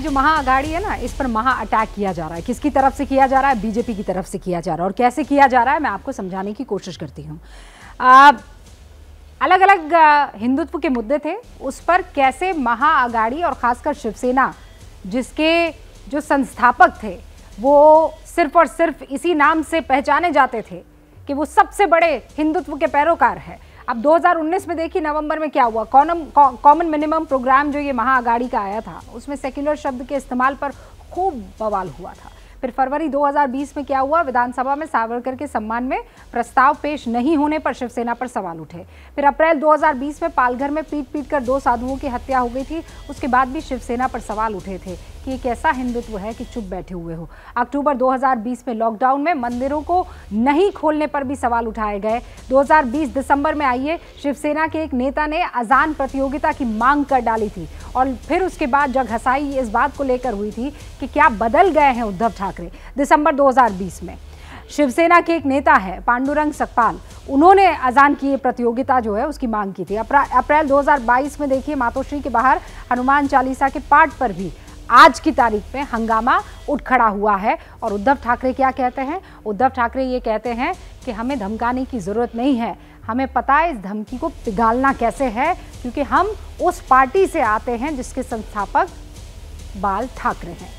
कि जो महाअगाड़ी है ना, इस पर महाअटैक किया जा रहा है। किसकी तरफ से किया जा रहा है? बीजेपी की तरफ से किया जा रहा है। और कैसे किया जा रहा है मैं आपको समझाने की कोशिश करती हूँ। अलग अलग हिंदुत्व के मुद्दे थे, उस पर कैसे महाअगाड़ी और ख़ासकर शिवसेना, जिसके जो संस्थापक थे वो सिर्फ और सिर्फ इसी नाम से पहचाने जाते थे कि वो सबसे बड़े हिंदुत्व के पैरोकार है। अब 2019 में देखिए नवंबर में क्या हुआ। कॉमन मिनिमम प्रोग्राम जो ये महाअगाड़ी का आया था, उसमें सेक्युलर शब्द के इस्तेमाल पर खूब बवाल हुआ था। फिर फरवरी 2020 में क्या हुआ, विधानसभा में सावरकर के सम्मान में प्रस्ताव पेश नहीं होने पर शिवसेना पर सवाल उठे। फिर अप्रैल 2020 में पालघर में पीट पीट कर 2 साधुओं की हत्या हो गई थी, उसके बाद भी शिवसेना पर सवाल उठे थे कि ये कैसा हिंदुत्व है कि चुप बैठे हुए हो। अक्टूबर 2020 में लॉकडाउन में मंदिरों को नहीं खोलने पर भी सवाल उठाए गए। 2020 दिसंबर में आइए, शिवसेना के एक नेता ने अजान प्रतियोगिता की मांग कर डाली थी और फिर उसके बाद जगहंसाई इस बात को लेकर हुई थी कि क्या बदल गए हैं उद्धव ठाकरे। दिसंबर 2020 में शिवसेना के एक नेता है पांडुरंग सखपाल, उन्होंने अजान की ये प्रतियोगिता जो है उसकी मांग की थी। अप्रैल 2022 में देखिए मातोश्री के बाहर हनुमान चालीसा के पाठ पर भी आज की तारीख में हंगामा उठ खड़ा हुआ है। और उद्धव ठाकरे क्या कहते हैं? उद्धव ठाकरे ये कहते हैं कि हमें धमकाने की ज़रूरत नहीं है, हमें पता है इस धमकी को पिघालना कैसे है, क्योंकि हम उस पार्टी से आते हैं जिसके संस्थापक बाल ठाकरे हैं।